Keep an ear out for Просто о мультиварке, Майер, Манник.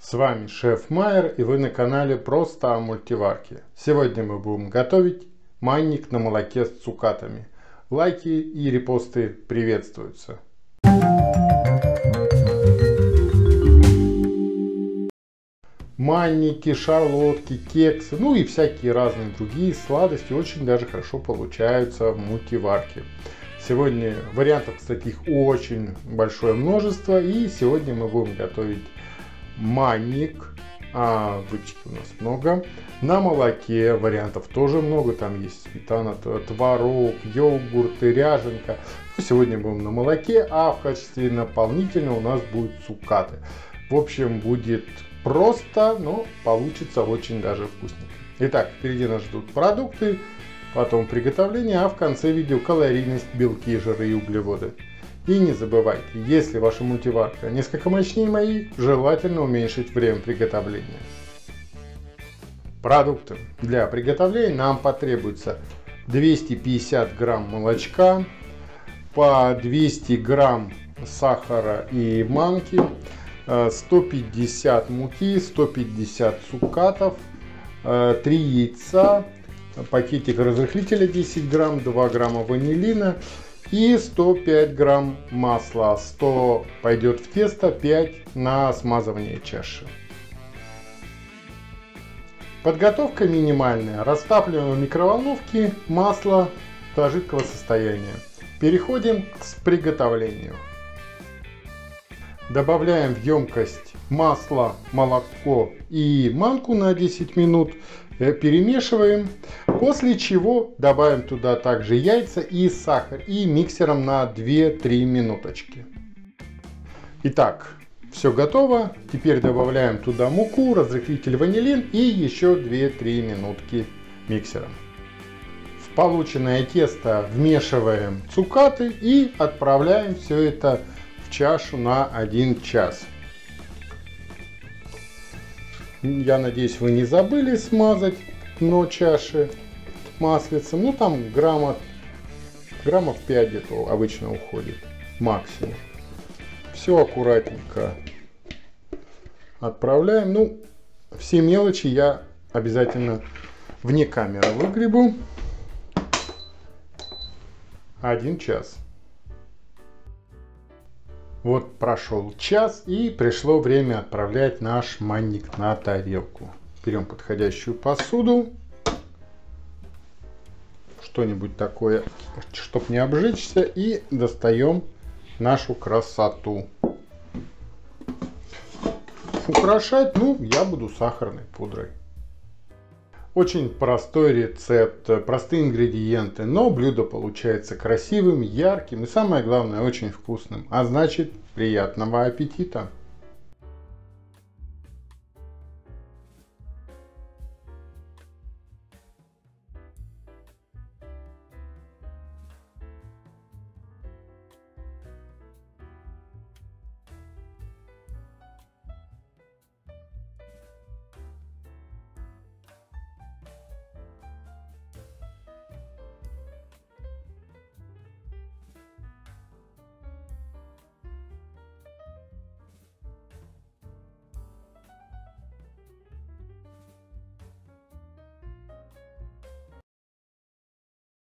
С вами шеф Майер, и вы на канале Просто о мультиварке. Сегодня мы будем готовить манник на молоке с цукатами. Лайки и репосты приветствуются. Манники, шарлотки, кексы, ну и всякие разные другие сладости очень даже хорошо получаются в мультиварке. Сегодня вариантов, кстати, их очень большое множество, и сегодня мы будем готовить манник, выпечки у нас много, на молоке вариантов тоже много, там есть сметана, творог, йогурт, ряженка. Сегодня будем на молоке, а в качестве наполнителя у нас будут цукаты. В общем, будет просто, но получится очень даже вкусненько. Итак, впереди нас ждут продукты, потом приготовление, а в конце видео калорийность, белки, жиры и углеводы. И не забывайте, если ваша мультиварка несколько мощнее моей, желательно уменьшить время приготовления. Продукты. Для приготовления нам потребуется 250 грамм молочка, по 200 грамм сахара и манки, 150 муки, 150 цукатов, 3 яйца, пакетик разрыхлителя 10 грамм, 2 грамма ванилина и 105 грамм масла. 100 пойдет в тесто, 5 на смазывание чаши. Подготовка минимальная. Растапливаем в микроволновке масло до жидкого состояния. Переходим к приготовлению. Добавляем в емкость масло, молоко и манку на 10 минут. Перемешиваем, после чего добавим туда также яйца и сахар и миксером на 2-3 минуточки. Итак, все готово. Теперь добавляем туда муку, разрыхлитель, ванилин и еще 2-3 минутки миксером. В полученное тесто вмешиваем цукаты и отправляем все это в чашу на 1 час. Я надеюсь, вы не забыли смазать дно чаши маслицем. Ну, там граммов 5 где-то обычно уходит максимум. Все аккуратненько отправляем. Ну, все мелочи я обязательно вне камеры выгребу. 1 час. Вот прошел час, и пришло время отправлять наш манник на тарелку. Берем подходящую посуду, что-нибудь такое, чтобы не обжечься, и достаем нашу красоту. Украшать, я буду сахарной пудрой. Очень простой рецепт, простые ингредиенты, но блюдо получается красивым, ярким и, самое главное, очень вкусным. А значит, приятного аппетита!